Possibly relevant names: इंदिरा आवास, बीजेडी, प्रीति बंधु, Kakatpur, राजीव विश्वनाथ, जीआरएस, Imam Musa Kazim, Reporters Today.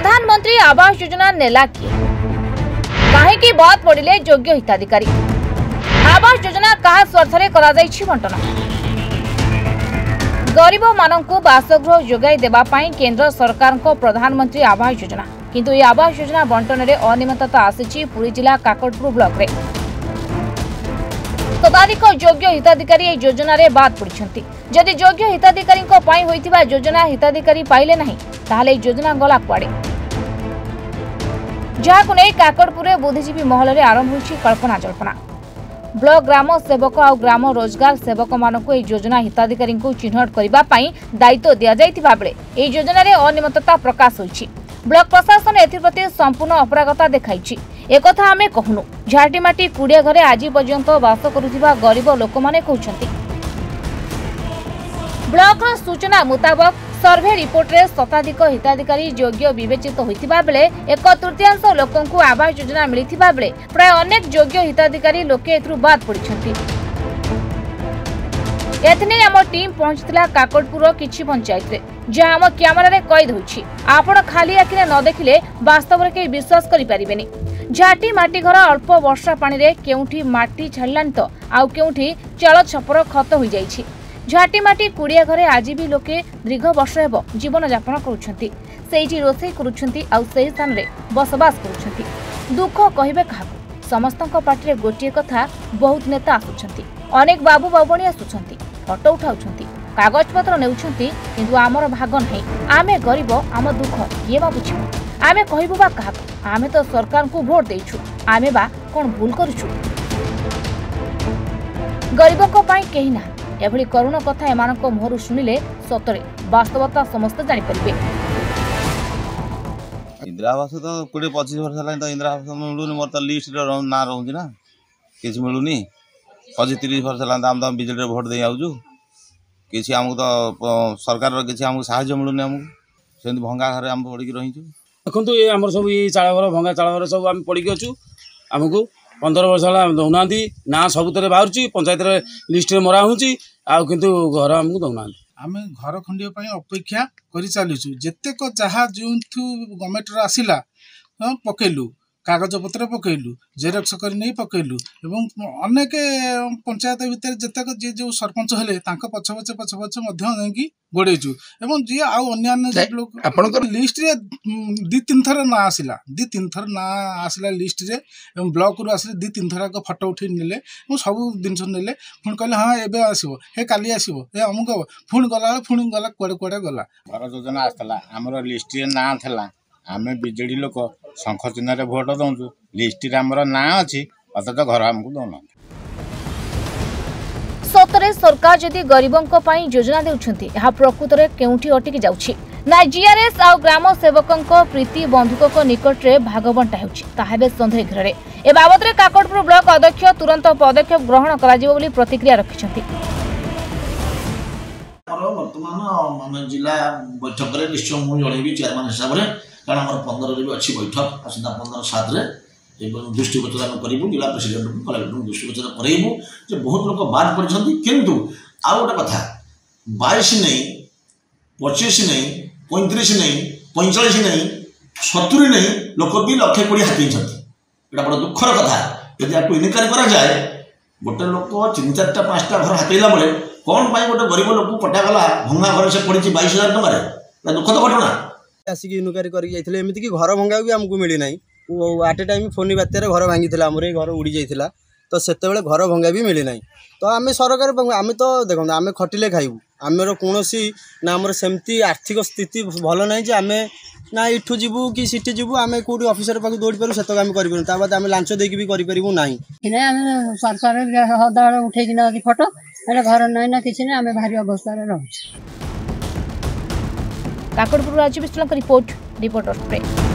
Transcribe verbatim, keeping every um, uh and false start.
प्रधानमंत्री आवास योजना नेला किए, कहीं बाद पड़े योग्य हिताधिकारी। आवास योजना क्या स्वार्थे बंटन गरीब मानक बासगृह जोगाई देवा पाई केंद्र सरकार को प्रधानमंत्री आवास योजना, किंतु ये आवास योजना बंटन में अनियमितता आसी पुरी जिला काकटपुर ब्लॉक रे शताधिक योग्य हिताधिकारी ए योजना रे बाद पड़ती। जदि योग्य हिताधिकारी होइतिबा योजना हिताधिकारी पाइले नहीं ताहले योजना गला कुआडे, जहाकु नै काकटपुर बुद्धिजीवी महल रे आरंभ होइछि कल्पना जल्पना। ब्लॉक ग्राम सेवक और ग्राम रोजगार सेवक मानक ए योजना हिताधिकारी चिन्हट करबा पई दायित्व दिया जाइतिबा बेले ए योजना रे अनियमितता प्रकाश होइछि। ब्लॉक प्रशासन एथिप्रति संपूर्ण अपरागता देखाइछि। एकथा आमे कहनु, झाटीमाटी कुड़िया घरे आज पर्यंत वास करुवा गरीब लोक माने कहउछंती। ब्लॉक रो सूचना मुताबिक सर्वे रिपोर्ट रे शताधिक हिताधिकारी योग्य विवेचित होइतिबा बेले एक तृतीयांश लोकंकु आवास योजना मिलिथिबा बेले प्राय अनेक योग्य हिताधिकारी लोके एथरु बाद पड़िछंती। एथने आम टीम पहुंचतिला काकटपुर किछि पंचायत रे, जहां आम कैमरा रे कैद होइछि। आपण खाली आखिरे न देखिले वास्तव रे के विश्वास करि पारिबेनी। झाटी माटी घर अल्प वर्षा पानी रे केउठी माटी छाड़लान तो आउ केउठी चल छपर खत हो जाइछि। झाटी माटी कुड़िया घरे आज भी लोके दीर्घ वर्ष हेबो जीवन यापन करूछंती, सेहि रोषे करूछंती आउ सेहि स्थान रे बसवास करूछंती। दुख कहबे काहू, समस्तक पाटरे गोटिए कथा, बहुत नेता आसुछंती, अनेक बाबू बाबणी आसुछंती, फटो उठाउछंती, कागज पत्र नेउछंती, किंतु आमर भाग नाही। आमे गरीब, आम दुख ये बा बुझिबो, आमे कहबो बा काहू, आमे तो सरकार को भोट देइछु, आमे बा कोन भूल करूछु। गरीब को पाई केही ना, एभली करुण कथा एमान को मोहरु सुनिले सतरे वास्तवता समस्त जानि परबे। इंदिरा आवास तो बीस पच्चीस वर्ष लाइन तो इंदिरा आवास मिलुनी, मोर तो लिस्ट रो ना रहउजी ना किछ मिलुनी। पच्चीस तीस वर्ष लाइन आम तो बिजेडी रे भोट देइ आउजु, किछ हमहु तो सरकार रो किछ हमहु सहायता मिलुनी। हमहु सेन भंगा घरे हम पड़ी रहिछु। देखो ये आम सब ये चाल घर भंगा चाल घर सब आम पड़ी अच्छु। आमको पंदर वर्ष है दौना ना, सबुत बाहर पंचायत लिस्ट में मरा होती आंतु घर आमको दौना। आम घर खंडे अपेक्षा कर चलुचु, जेतेक जहाँ जो गवर्नमेंट आसला पकेलु, कागज पत्र पकेलु, जेरक्स कर नहीं पकेलु। अनेक पंचायत भितर जेतक जी जो सरपंच हेले पछ पछे पछ पछे गोड़ेचु। जी आउ लिस्ट रे दी तीन थर ना आसला, दी तीन थर ना आसला लिस्ट रे ब्लॉक रु आसले दी तीन थर फटो उठे नेले, सब जिनस नेले। पुणी कहले हाँ एबे आसीबो, हे काली आसीबो, हे अमुक हबो। पुणी गला पुणी गला कुआडे कुआडे गला। घर योजना आसला हमर लिस्ट रे ना थला, आमे बीजेडी लोक शंख चिन्ह भोट दौचु, लिस्ट ना अच्छी अर्थात घर आमको दौना। सतरे सरकार जदि गरीबों योजना देउछंती प्रकृत में केउठी अटकी जाउछि ना। जीआरएस आ ग्राम सेवक प्रीति बंधुक को निकट रे भागबंटा होउछि संदेह घेर। ए बाबत काकटपुर ब्लॉक अध्यक्ष तुरंत पदक्षेप ग्रहण कर प्रतिक्रिया रखिछंती। जिला बैठक में निश्चय मु जड़ेबी चेयरमैन हिसाब से, कारण आम पंद्रह भी अच्छी बैठक आसंता पंद्रह सतरे दृष्टिगोचर आम करूँ। जिला प्रेसिडेंट कलेक्टर दृष्टिगोचर करेबू जो बहुत लोग बाद पड़ते। किंतु आउ गोटे कथा बाईस नहीं, पचीस नहीं, पैंतीस नहीं, पैंचाश नहीं, सतुरी नहीं, लोक भी लक्षे कोड़े हाथी। यहाँ बड़ा दुखर कथा यदि आपको इनकारी कराए गोटे लोक तीन चार्टा पाँचटा घर हाथेला बेले कौन पाई गोटे गरीब लोक पटागला भंगा घर से पड़ी बाईस हजार टकर। दुख तो घटना आसिक इनक्वारी करमती घर भंगा भी आमको मिली ना। आट ए टाइम फोन बात्यार घर भांगी आमर ये घर उड़ी जाता, तो से घर भंगा भी मिली ना। तो आम सरकार आम तो देखो आम खटिले खाइबू, आमर कौन ना आमर सेमती आर्थिक स्थिति भल ना जे आम ना इठू जीवू कि सीटी जीवू। आम कौटी अफिसर पाक दौड़ी पारू सेतक आम करद आम लांच देक भी करूँ ना। सरकार हदा उठे ना फटो घर ना ना किसी ना आम भारी अवस्था रही। Kakatpur राजीव विश्वनाथ report, reporters today.